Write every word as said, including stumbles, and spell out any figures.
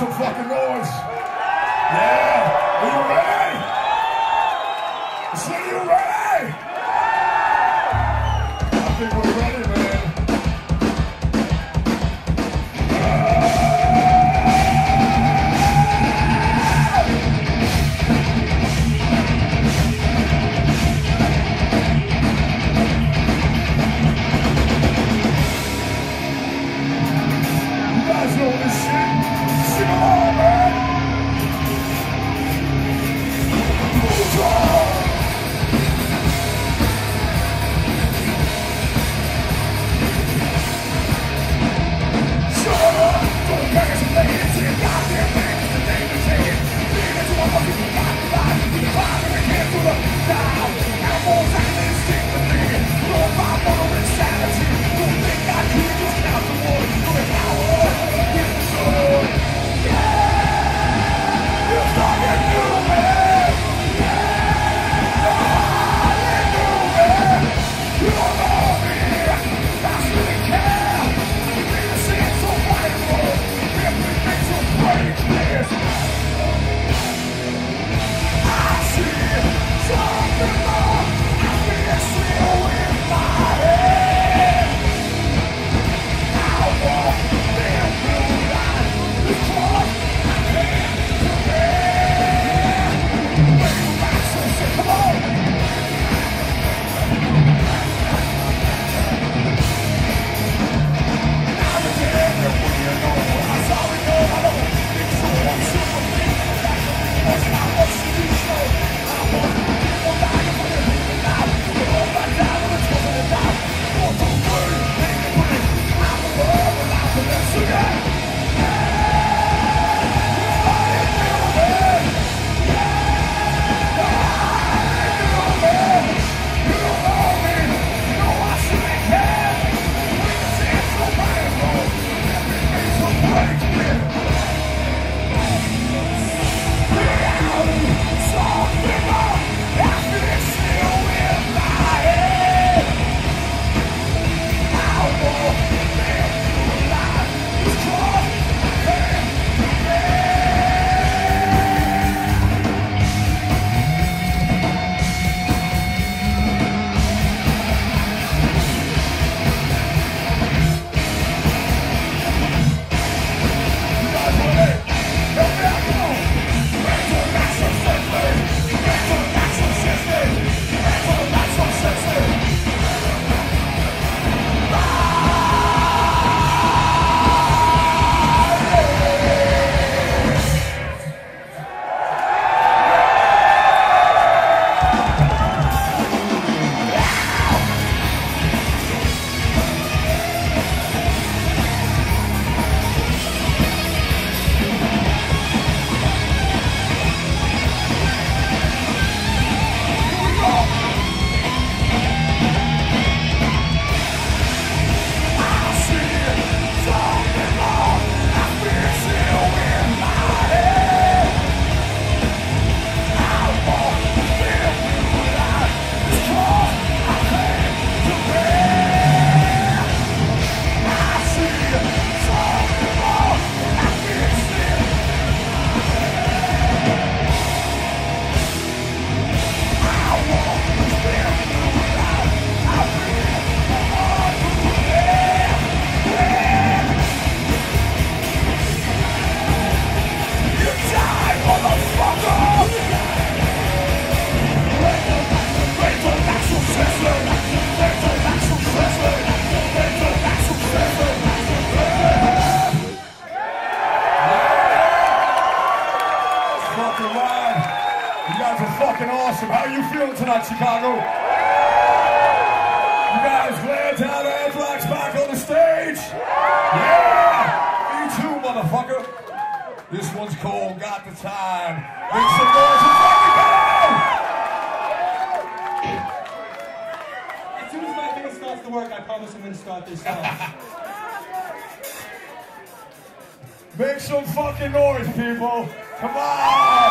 some fucking noise. Yeah, are you ready? I said, you ready? I think we're ready, man. You guys know this shit? Sing along, man! How are you feeling tonight, Chicago? You guys glad to have Anthrax back on the stage? Yeah! Me too, motherfucker. This one's called Got the Time. Make some noise and fucking go! As soon as my thing starts to work, I promise I'm going to start this off. Make some fucking noise, people. Come on!